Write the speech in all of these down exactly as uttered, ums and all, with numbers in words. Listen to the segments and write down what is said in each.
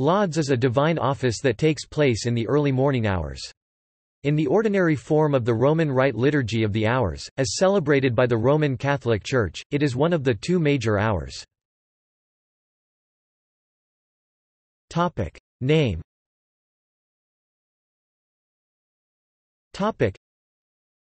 Lauds is a divine office that takes place in the early morning hours. In the ordinary form of the Roman Rite Liturgy of the Hours, as celebrated by the Roman Catholic Church, it is one of the two major hours. Topic name. Topic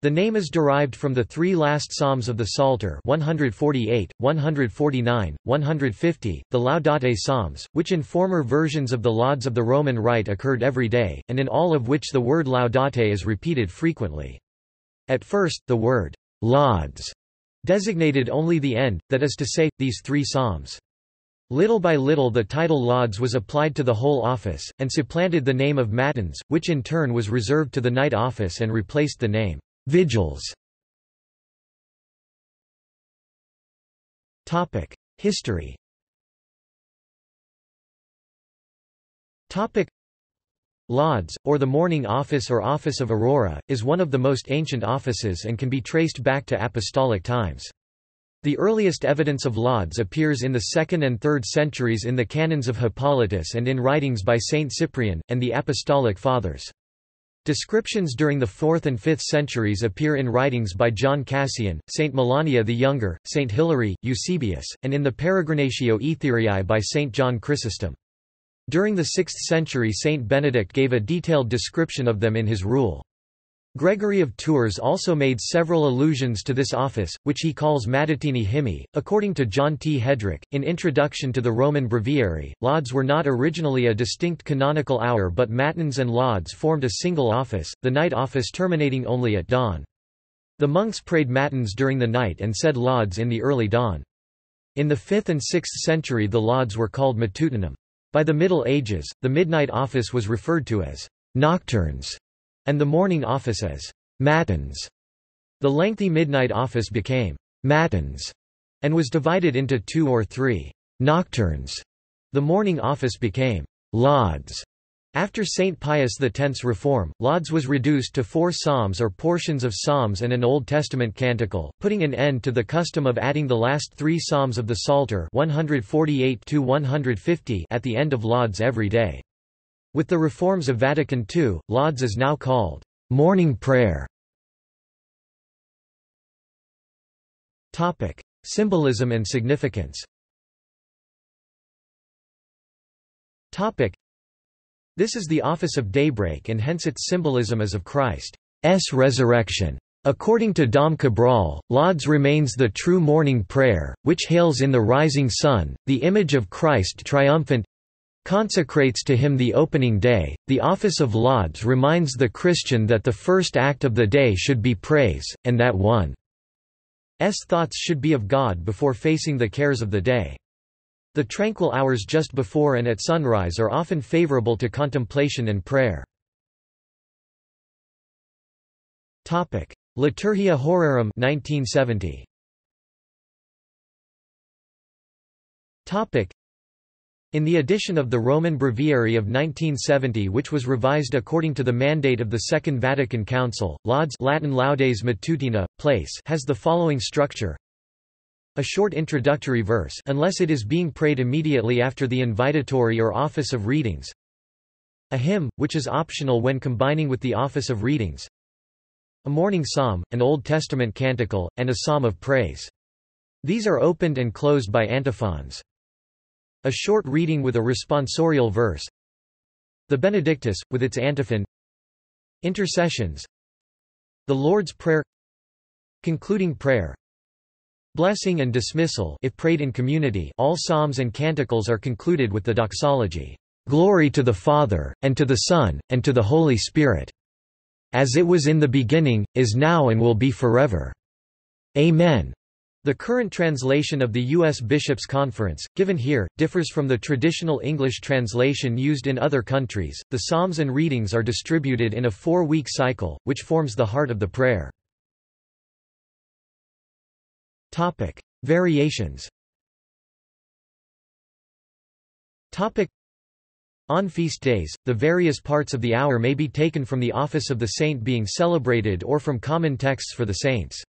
The name is derived from the three last psalms of the Psalter, one forty-eight, one forty-nine, one fifty, the Laudate Psalms, which in former versions of the Lauds of the Roman Rite occurred every day, and in all of which the word Laudate is repeated frequently. At first, the word Lauds designated only the end, that is to say, these three psalms. Little by little the title Lauds was applied to the whole office, and supplanted the name of Matins, which in turn was reserved to the night office and replaced the name Vigils. History. Lauds, or the Morning Office or Office of Aurora, is one of the most ancient offices and can be traced back to apostolic times. The earliest evidence of Lauds appears in the second and third centuries in the canons of Hippolytus and in writings by Saint Cyprian, and the Apostolic Fathers. Descriptions during the fourth and fifth centuries appear in writings by John Cassian, Saint Melania the Younger, Saint Hilary, Eusebius, and in the Peregrinatio Etherei by Saint John Chrysostom. During the sixth century Saint Benedict gave a detailed description of them in his rule. Gregory of Tours also made several allusions to this office, which he calls Mattatini Hymni. According to John T. Hedrick, in Introduction to the Roman Breviary, Lauds were not originally a distinct canonical hour, but Matins and Lauds formed a single office, the night office terminating only at dawn. The monks prayed Matins during the night and said Lauds in the early dawn. In the fifth and sixth century the Lauds were called Matutinum. By the Middle Ages, the midnight office was referred to as Nocturnes, and the morning office as matins. The lengthy midnight office became matins, and was divided into two or three nocturnes. The morning office became lauds. After Saint Pius X's reform, Lauds was reduced to four psalms or portions of psalms and an Old Testament canticle, putting an end to the custom of adding the last three psalms of the Psalter one forty-eight to one fifty at the end of Lauds every day. With the reforms of Vatican two, Lauds is now called morning prayer. Topic: Symbolism and significance. Topic: This is the office of daybreak, and hence its symbolism is of Christ's resurrection. According to Dom Cabral, Lauds remains the true morning prayer, which hails in the rising sun the image of Christ triumphant, consecrates to him the opening day. The office of Lauds reminds the Christian that the first act of the day should be praise, and that one's thoughts should be of God before facing the cares of the day. The tranquil hours just before and at sunrise are often favorable to contemplation and prayer. Topic: Liturgia Horarum, nineteen seventy. Topic: In the edition of the Roman Breviary of nineteen seventy, which was revised according to the mandate of the Second Vatican Council, Lauds (Latin Laudes Matutina, place) has the following structure. A short introductory verse, unless it is being prayed immediately after the invitatory or office of readings. A hymn, which is optional when combining with the office of readings. A morning psalm, an Old Testament canticle, and a psalm of praise. These are opened and closed by antiphons. A short reading with a responsorial verse. The Benedictus, with its antiphon. Intercessions. The Lord's Prayer. Concluding prayer. Blessing and dismissal if prayed in community. All psalms and canticles are concluded with the doxology, "Glory to the Father, and to the Son, and to the Holy Spirit. As it was in the beginning, is now and will be forever. Amen." The current translation of the U S Bishops' Conference, given here, differs from the traditional English translation used in other countries. The psalms and readings are distributed in a four-week cycle, which forms the heart of the prayer. Topic: Variations. Topic: On feast days, the various parts of the hour may be taken from the office of the saint being celebrated or from common texts for the saints.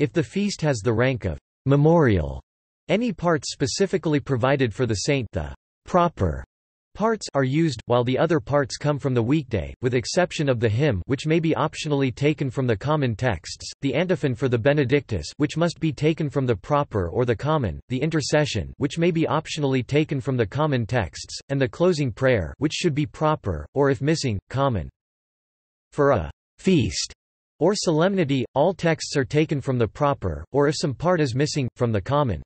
If the feast has the rank of memorial, any part specifically provided for the saint, the proper Parts are used, while the other parts come from the weekday, with exception of the hymn, which may be optionally taken from the common texts, the antiphon for the Benedictus, which must be taken from the proper or the common, the intercession, which may be optionally taken from the common texts, and the closing prayer, which should be proper, or if missing, common. For a feast or solemnity, all texts are taken from the proper, or if some part is missing, from the common.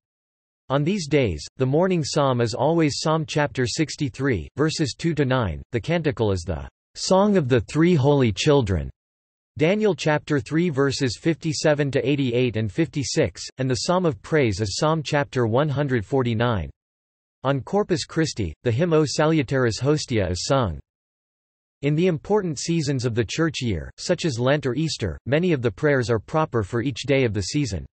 On these days, the morning psalm is always Psalm chapter sixty-three, verses two to nine. The canticle is the Song of the Three Holy Children, Daniel chapter three verses fifty-seven to eighty-eight and fifty-six, and the Psalm of Praise is Psalm chapter one hundred forty-nine. On Corpus Christi, the hymn O Salutaris Hostia is sung. In the important seasons of the church year, such as Lent or Easter, many of the prayers are proper for each day of the season.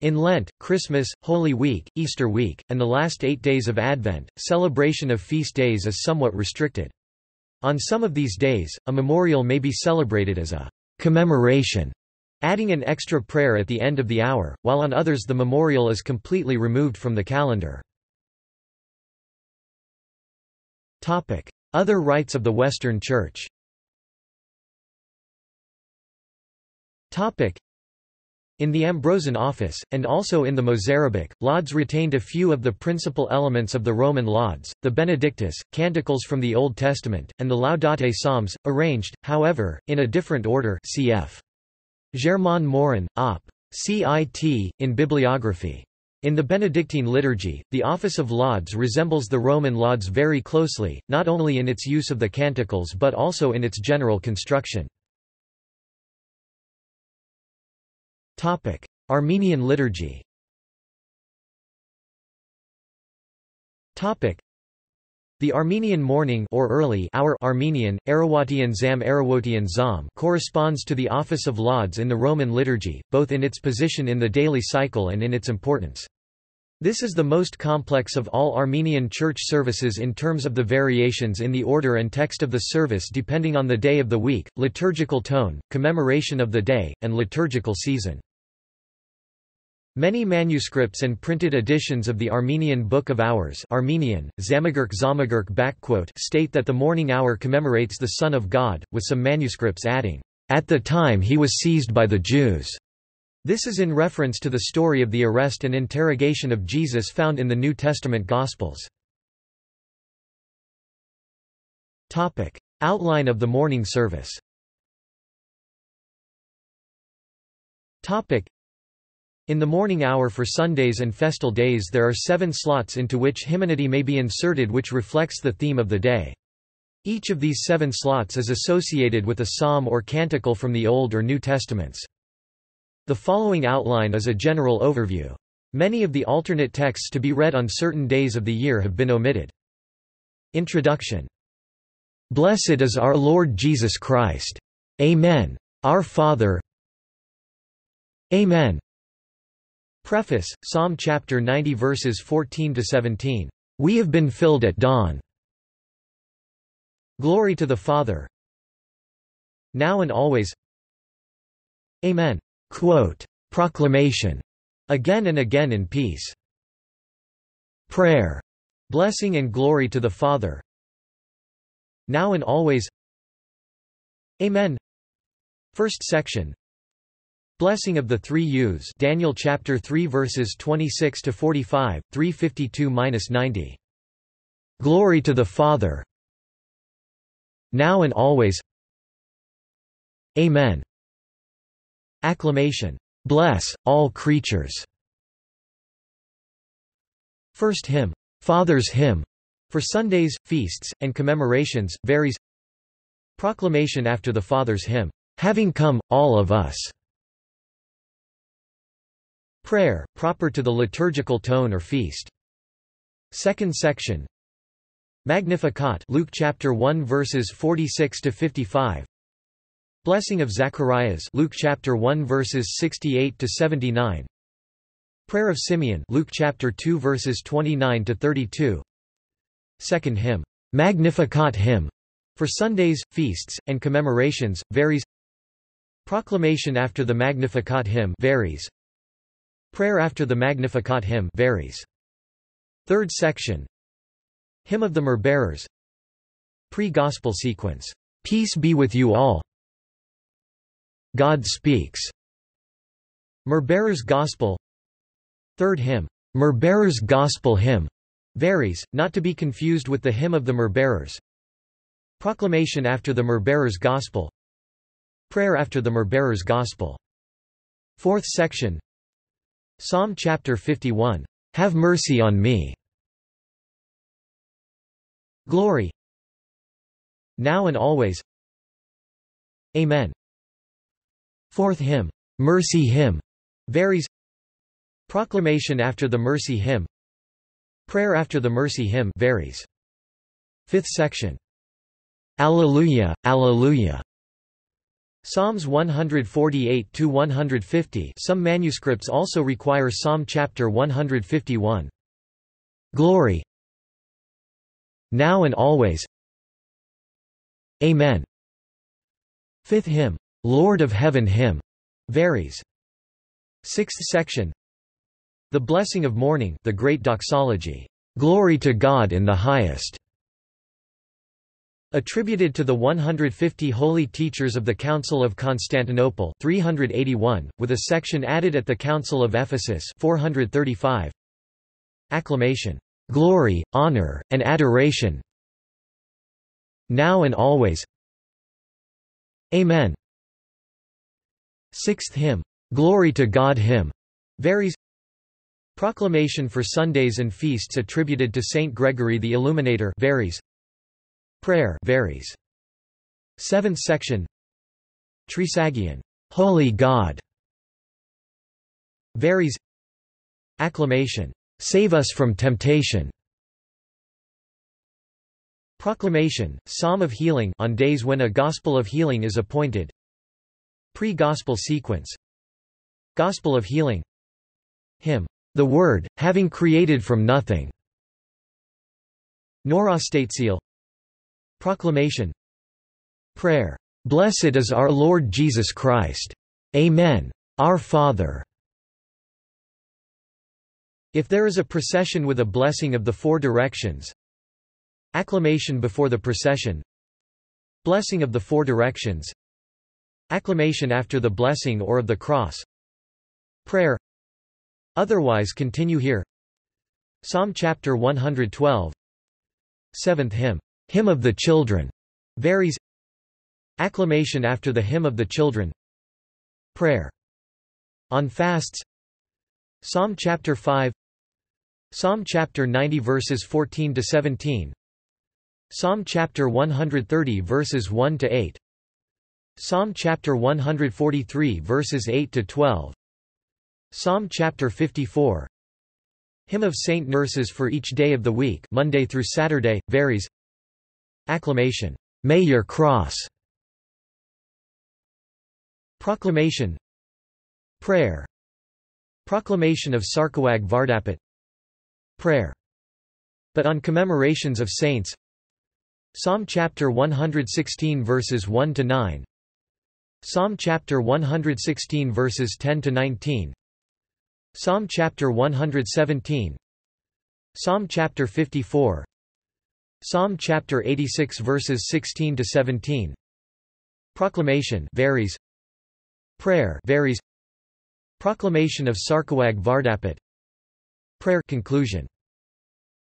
In Lent, Christmas, Holy Week, Easter week, and the last eight days of Advent, celebration of feast days is somewhat restricted. On some of these days, a memorial may be celebrated as a commemoration, adding an extra prayer at the end of the hour, while on others the memorial is completely removed from the calendar. Topic: Other rites of the Western Church. Topic: In the Ambrosian Office, and also in the Mozarabic, Lauds retained a few of the principal elements of the Roman Lauds, the Benedictus, canticles from the Old Testament, and the Laudate Psalms, arranged, however, in a different order cf. Germain Morin, op. cit. In bibliography. In the Benedictine liturgy, the office of Lauds resembles the Roman Lauds very closely, not only in its use of the canticles but also in its general construction. Topic: Armenian liturgy. Topic: The Armenian morning or early hour Armenian Arawatian zam Arawatian zam corresponds to the office of Lauds in the Roman liturgy, both in its position in the daily cycle and in its importance. This is the most complex of all Armenian church services in terms of the variations in the order and text of the service depending on the day of the week, liturgical tone, commemoration of the day, and liturgical season. Many manuscripts and printed editions of the Armenian Book of Hours Armenian, Zamagirk Zamagirk state that the morning hour commemorates the Son of God, with some manuscripts adding, "At the time he was seized by the Jews." This is in reference to the story of the arrest and interrogation of Jesus found in the New Testament Gospels. Topic: Outline of the morning service. Topic: In the morning hour for Sundays and festal days there are seven slots into which hymnody may be inserted which reflects the theme of the day. Each of these seven slots is associated with a psalm or canticle from the Old or New Testaments. The following outline is a general overview. Many of the alternate texts to be read on certain days of the year have been omitted. Introduction. Blessed is our Lord Jesus Christ. Amen. Our Father. Amen. Preface, Psalm chapter ninety verses fourteen to seventeen. We have been filled at dawn. Glory to the Father. Now and always. Amen. Quote, proclamation, again and again in peace. Prayer, blessing and glory to the Father. Now and always. Amen. First section. Blessing of the three U's Daniel chapter three verses twenty-six to forty-five, three fifty-two to ninety. Glory to the Father. Now and always. Amen. Acclamation. Bless, all creatures. First hymn. Father's hymn. For Sundays, feasts, and commemorations, varies. Proclamation after the Father's hymn. Having come, all of us. Prayer, proper to the liturgical tone or feast. Second section. Magnificat Luke chapter one verses forty-six to fifty-five. Blessing of Zacharias Luke chapter one verses sixty-eight to seventy-nine. Prayer of Simeon Luke chapter two verses twenty-nine to thirty-two. Second hymn Magnificat hymn for Sundays, feasts and commemorations varies. Proclamation after the Magnificat hymn varies. Prayer after the Magnificat hymn varies. Third section Hymn of the Myrbearers Pre-Gospel sequence. Peace be with you all. God speaks. Murbarer's Gospel. Third hymn. Murbarer's Gospel hymn varies, not to be confused with the hymn of the Murbarers. Proclamation after the Murbarer's Gospel. Prayer after the Murbarer's Gospel. Fourth section. Psalm chapter fifty-one. Have mercy on me. Glory. Now and always. Amen. Fourth hymn. Mercy hymn varies. Proclamation after the mercy hymn. Prayer after the mercy hymn varies. Fifth section. Alleluia, Alleluia. Psalms one forty-eight to one fifty. Some manuscripts also require Psalm chapter one fifty-one. Glory. Now and always. Amen. Fifth hymn. Lord of Heaven hymn varies. Sixth section. The blessing of morning, the great doxology. Glory to God in the highest. Attributed to the one hundred fifty holy teachers of the Council of Constantinople, three eighty-one, with a section added at the Council of Ephesus, four thirty-five. Acclamation. Glory, honor, and adoration. Now and always. Amen. Sixth hymn. Glory to God hymn varies. Proclamation for Sundays and feasts attributed to Saint Gregory the Illuminator varies. Prayer varies. Seventh section. Trisagion. Holy God varies. Acclamation. Save us from temptation. Proclamation. Psalm of healing on days when a gospel of healing is appointed. Pre-gospel sequence. Gospel of healing. Hymn. The Word, having created from nothing. Norostatesial. Proclamation. Prayer. Blessed is our Lord Jesus Christ. Amen. Our Father. If there is a procession with a blessing of the four directions. Acclamation before the procession. Blessing of the four directions. Acclamation after the blessing or of the cross. Prayer. Otherwise continue here. Psalm chapter one twelve. Seventh hymn. Hymn of the children varies. Acclamation after the hymn of the children. Prayer. On fasts. Psalm chapter five. Psalm chapter ninety verses fourteen to seventeen. Psalm chapter one thirty verses one to eight. Psalm chapter one forty-three verses eight to twelve. Psalm chapter fifty-four. Hymn of Saint Nurses for each day of the week, Monday through Saturday, varies. Acclamation. May your cross. Proclamation. Prayer. Proclamation of Sarkawag Vardapet. Prayer. But on commemorations of saints. Psalm chapter one sixteen verses one to nine. Psalm chapter one sixteen verses ten to nineteen. Psalm chapter one seventeen. Psalm chapter fifty-four. Psalm chapter eighty-six verses sixteen to seventeen. Proclamation varies. Prayer varies. Proclamation of Sarkawag Vardapet. Prayer. Conclusion.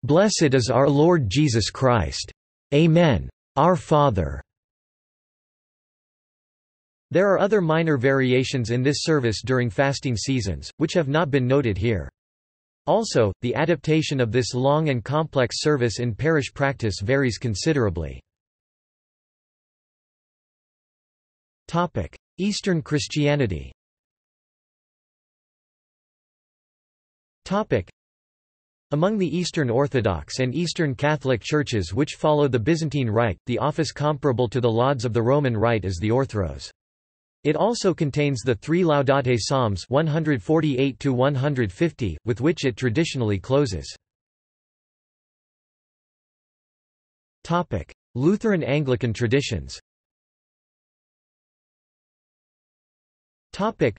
Blessed is our Lord Jesus Christ. Amen. Our Father. There are other minor variations in this service during fasting seasons, which have not been noted here. Also, the adaptation of this long and complex service in parish practice varies considerably. Topic: Eastern Christianity. Topic: Among the Eastern Orthodox and Eastern Catholic churches which follow the Byzantine Rite, the office comparable to the Lauds of the Roman Rite is the Orthros. It also contains the three Laudate Psalms one forty-eight to one fifty, with which it traditionally closes. Topic: Lutheran Anglican traditions. Topic: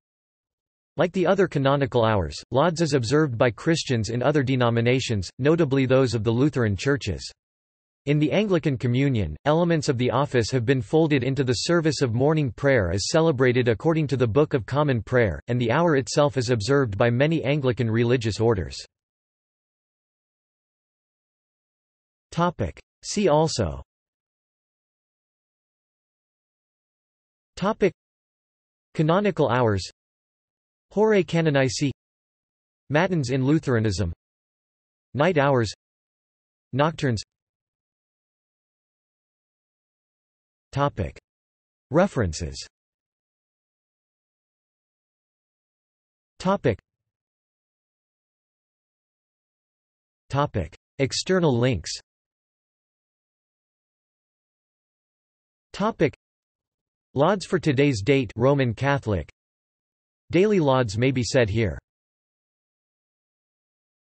Like the other canonical hours, Lauds is observed by Christians in other denominations, notably those of the Lutheran churches. In the Anglican Communion, elements of the office have been folded into the service of morning prayer as celebrated according to the Book of Common Prayer, and the hour itself is observed by many Anglican religious orders. See also Topic: Canonical hours, Horae Canonici, Matins in Lutheranism, Night hours, Nocturnes. Topic: References. Topic. Topic: External links. Topic: Lauds for today's date, Roman Catholic. Daily lauds may be said here.